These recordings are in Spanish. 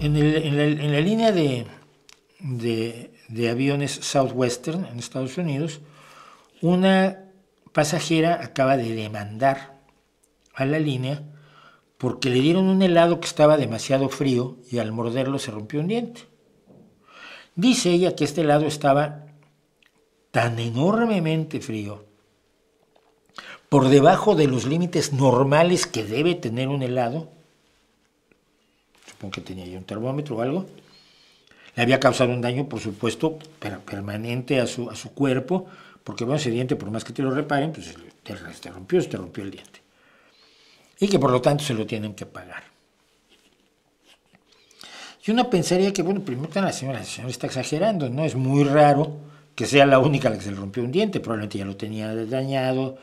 en la línea de aviones Southwestern en Estados Unidos, una pasajera acaba de demandar a la línea porque le dieron un helado que estaba demasiado frío y al morderlo se rompió un diente. Dice ella que este helado estaba tan enormemente frío, por debajo de los límites normales que debe tener un helado, supongo que tenía ya un termómetro o algo, le había causado un daño, por supuesto, permanente a su cuerpo, porque bueno, ese diente, por más que te lo reparen, pues se te rompió el diente. Y que por lo tanto se lo tienen que pagar. Y uno pensaría que, bueno, primero la señora está exagerando, ¿no? Es muy raro que sea la única a la que se le rompió un diente, probablemente ya lo tenía dañado,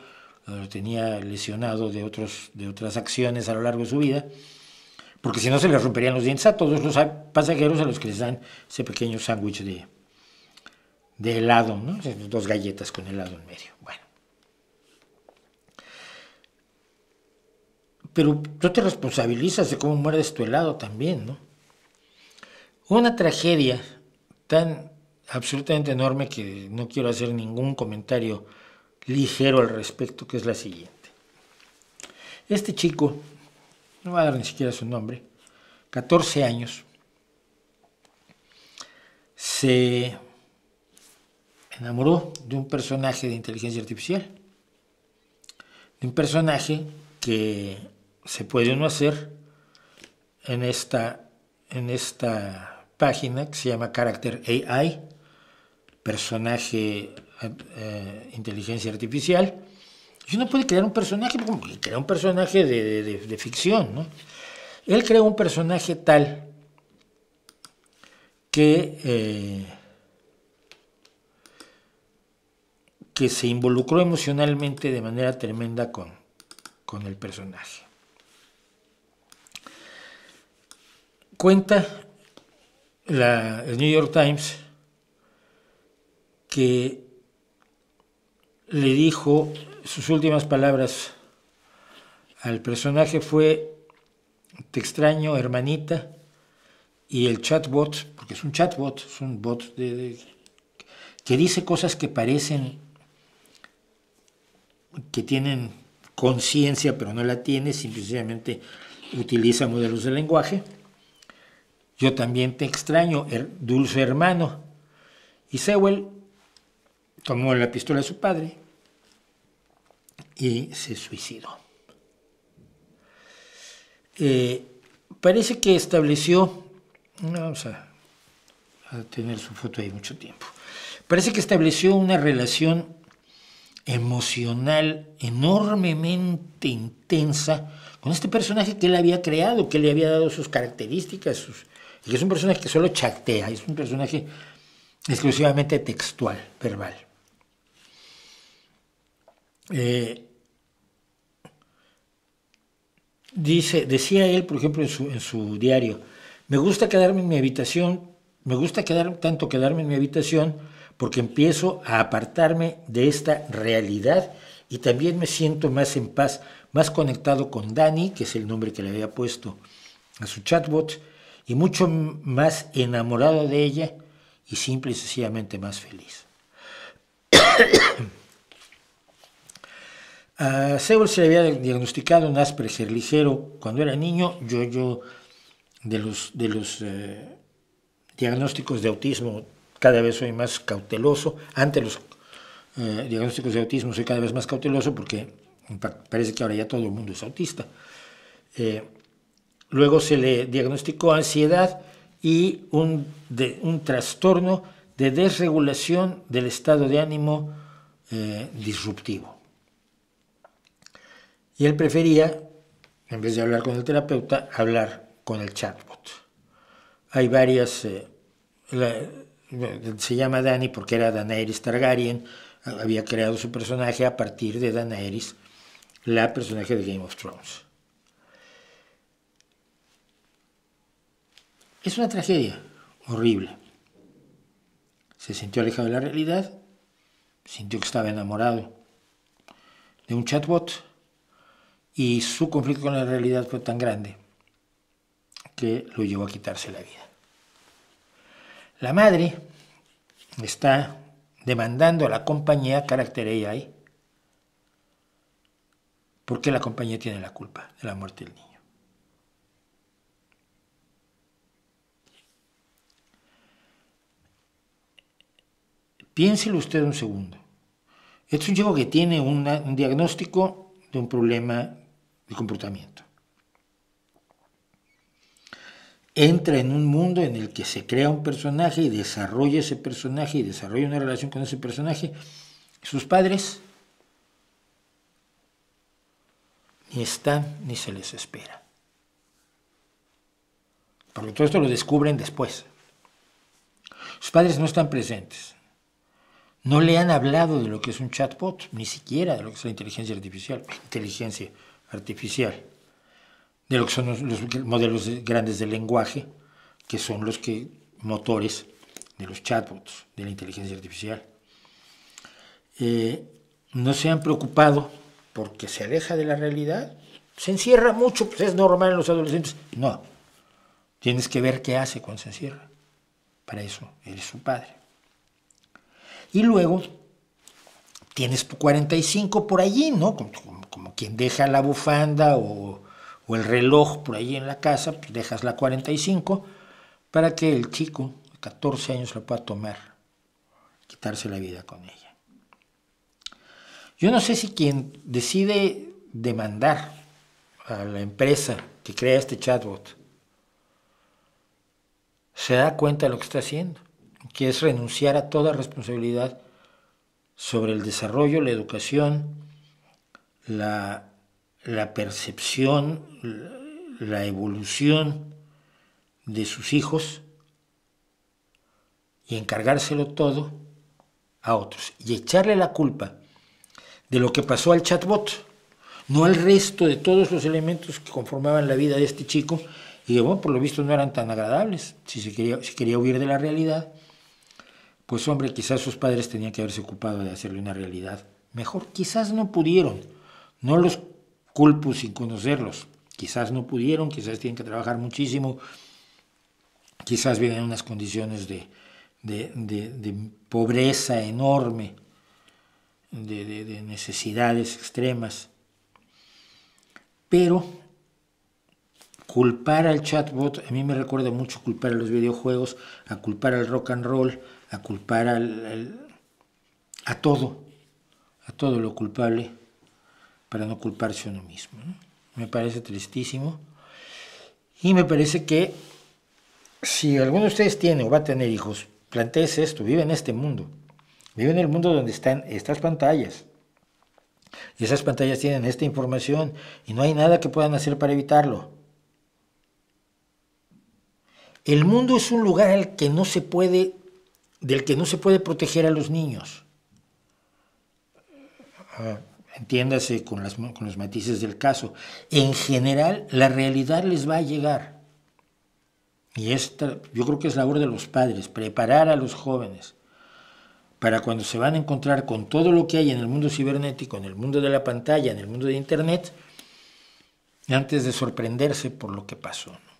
lo tenía lesionado de otras acciones a lo largo de su vida, porque si no se les romperían los dientes a todos los pasajeros a los que les dan ese pequeño sándwich de helado, ¿no? Dos galletas con helado en medio. Bueno. Pero tú te responsabilizas de cómo muerdes tu helado también, ¿no? Una tragedia tan absolutamente enorme que no quiero hacer ningún comentario ligero al respecto, que es la siguiente. Este chico, no voy a dar ni siquiera su nombre, 14 años, se enamoró de un personaje de inteligencia artificial, de un personaje que se puede uno hacer en esta página que se llama Character AI, personaje inteligencia artificial, y uno puede crear un personaje, como que crea un personaje de ficción, ¿no? Él creó un personaje tal que se involucró emocionalmente de manera tremenda con el personaje. Cuenta el New York Times que le dijo, sus últimas palabras al personaje fue: te extraño, hermanita. Y el chatbot, porque es un chatbot, es un bot que dice cosas que parecen que tienen conciencia, pero no la tiene, simplemente utiliza modelos de lenguaje. Yo también te extraño, dulce hermano. Y Sewell tomó la pistola de su padre y se suicidó. Parece que estableció, vamos a tener su foto ahí mucho tiempo, parece que estableció una relación emocional enormemente intensa con este personaje que él había creado, que le había dado sus características, y es un personaje que solo chatea, es un personaje exclusivamente textual, verbal. Decía él, por ejemplo, en su diario: me gusta quedarme en mi habitación, me gusta tanto quedarme en mi habitación porque empiezo a apartarme de esta realidad y también me siento más en paz, más conectado con Dani, que es el nombre que le había puesto a su chatbot, y mucho más enamorado de ella y simple y sencillamente más feliz. A Sewell se le había diagnosticado un Asperger ligero cuando era niño. Yo de los diagnósticos de autismo cada vez soy más cauteloso. Ante los diagnósticos de autismo soy cada vez más cauteloso porque parece que ahora ya todo el mundo es autista. Luego se le diagnosticó ansiedad y un trastorno de desregulación del estado de ánimo disruptivo. Y él prefería, en vez de hablar con el terapeuta, hablar con el chatbot. Hay varias... se llama Dani porque era Daenerys Targaryen, había creado su personaje a partir de Daenerys, la personaje de Game of Thrones. Es una tragedia horrible. Se sintió alejado de la realidad, sintió que estaba enamorado de un chatbot, y su conflicto con la realidad fue tan grande que lo llevó a quitarse la vida. La madre está demandando a la compañía Character AI porque la compañía tiene la culpa de la muerte del niño. Piénselo usted un segundo. Este es un chico que tiene un diagnóstico de un problema de comportamiento. Entra en un mundo en el que se crea un personaje y desarrolla ese personaje y desarrolla una relación con ese personaje. Sus padres ni están ni se les espera. Porque todo esto lo descubren después. Sus padres no están presentes. No le han hablado de lo que es un chatbot, ni siquiera de lo que es la inteligencia artificial, de lo que son los modelos grandes de lenguaje, que son los motores de los chatbots, de la inteligencia artificial. No se han preocupado porque se aleja de la realidad, se encierra mucho, pues es normal en los adolescentes. No, tienes que ver qué hace cuando se encierra. Para eso eres su padre. Y luego tienes tu 45 por allí, ¿no? Como quien deja la bufanda o el reloj por allí en la casa, pues dejas la 45 para que el chico de 14 años la pueda tomar, quitarse la vida con ella. Yo no sé si quien decide demandar a la empresa que crea este chatbot se da cuenta de lo que está haciendo, que es renunciar a toda responsabilidad sobre el desarrollo, la educación, la percepción, la evolución de sus hijos y encargárselo todo a otros. Y echarle la culpa de lo que pasó al chatbot, no al resto de todos los elementos que conformaban la vida de este chico y que, bueno, por lo visto no eran tan agradables. Si quería huir de la realidad, pues hombre, quizás sus padres tenían que haberse ocupado de hacerle una realidad mejor. Quizás no pudieron, no los culpo sin conocerlos, quizás no pudieron, quizás tienen que trabajar muchísimo, quizás viven en unas condiciones de pobreza enorme, de necesidades extremas. Pero culpar al chatbot a mí me recuerda mucho culpar a los videojuegos, a culpar al rock and roll, a culpar a todo lo culpable para no culparse uno mismo, ¿no? Me parece tristísimo y me parece que si alguno de ustedes tiene o va a tener hijos, plantéese esto, vive en este mundo, vive en el mundo donde están estas pantallas y esas pantallas tienen esta información y no hay nada que puedan hacer para evitarlo. El mundo es un lugar del que no se puede proteger a los niños. Entiéndase con los matices del caso. En general, la realidad les va a llegar. Y esta, yo creo que es labor de los padres, preparar a los jóvenes para cuando se van a encontrar con todo lo que hay en el mundo cibernético, en el mundo de la pantalla, en el mundo de Internet, antes de sorprenderse por lo que pasó, ¿no?